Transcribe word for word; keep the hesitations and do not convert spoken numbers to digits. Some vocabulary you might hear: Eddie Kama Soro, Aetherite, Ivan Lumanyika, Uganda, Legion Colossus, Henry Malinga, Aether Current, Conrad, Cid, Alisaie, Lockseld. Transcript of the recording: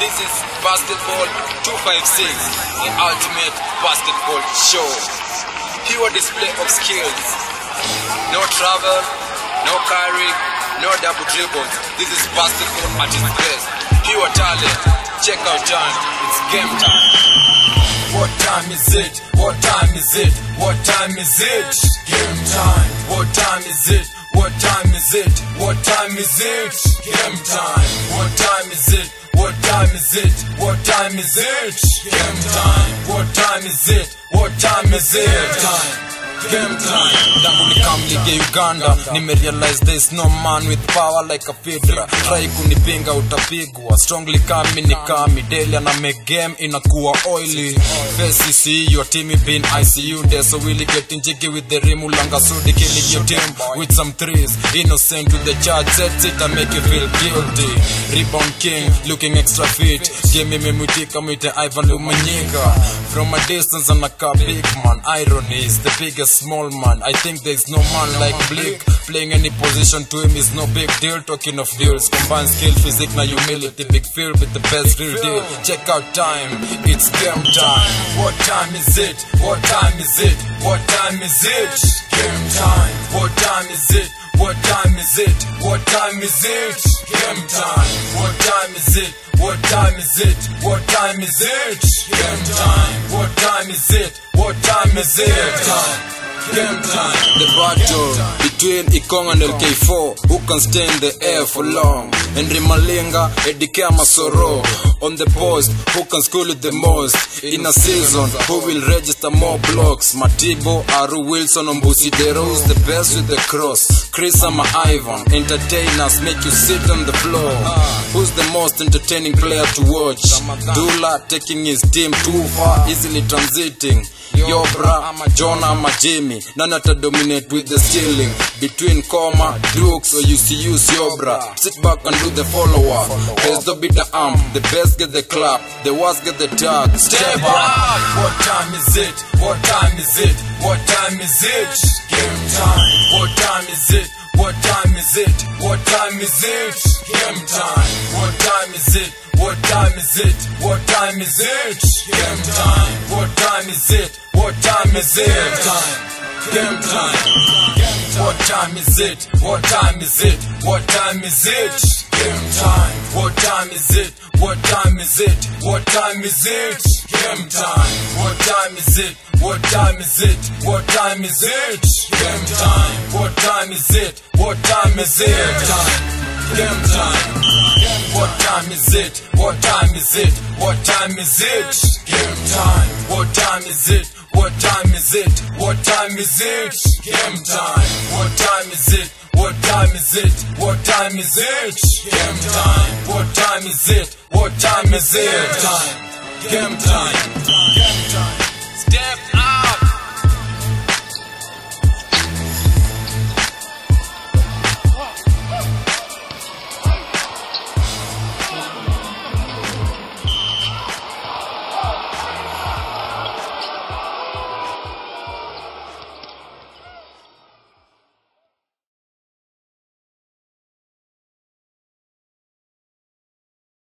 This is Basketball two five six, the ultimate basketball show. Pure display of skills. No travel, no carry, no double dribbles. This is basketball at its best. Pure talent. Check out time. It's game time. What time is it? What time is it? What time is it? Game time. What time is it? What time is it? What time is it? Game time. What time is it? What time is it? What time is it? Game time. What time is it? What time is it? Time. Game time. Tangu nikamilike Uganda, nimerealize there's no man with power like a fedra. Try kunipinga utapigwa, strongly kami ni kami. Daily na make game inakuwa oily. Face see your team been I C U there, so really getting jiggy with the rim. Ulanga sudi killing your team with some threes. Innocent to the charge, that's it, I make you feel guilty. Rebound king, looking extra fit. Game imemutika mwite Ivan Lumanyika. From a distance anaka big man. Irony is the biggest small man. I think there's no man like Blake. Playing any position to him is no big deal. Talking of deals, combine skill, physique na humility. Big field with the best real deal. Check out time, it's game time. What time is it? What time is it? What time is it? Game time. What time is it? What time is it? What time is it? Game time. What time is it? What time is it? What time is it? Game time. What time is it? What time is it? Time. Game time. The battle between Ikong and L K four. Who can stay in the air for long? Henry Malinga, Eddie Kama Soro. On the post, who can school it the most? In a season, who will register more blocks? Matibo, Aru Wilson, Ombusi Deros, the best with the cross. Chris Ama Ivan, entertainers make you sit on the floor. Who's the most entertaining player to watch? Dula taking his team too far, easily transiting. Yobra, John Ama Jimmy, none at a dominate with the stealing. Between Koma, Duke, so you see use Yobra. Sit back and do the follow-up. There's the bitter arm, the best get the clap, the worst get the tag. Step up. What time is it? What time is it? What time is it? Game time. What time is it? What time is it? What time is it? Game time. What time is it? What time is it? What time is it? Game time. What time is it? What time is it? Game time. What time is it? What time is it? What time is it? Game time. What time is it? What time is it? What time is it? Game time. What time is it? What time is it? What time is it? Game time. What time is it? What time is it? Game time. What time is it? What time is it? What time is it? Game time. What time is it? What time is it? What time is it? Game time. What time is it? What time is it? What time is it? Game time. What time is it? What time is it? Game time. Game time.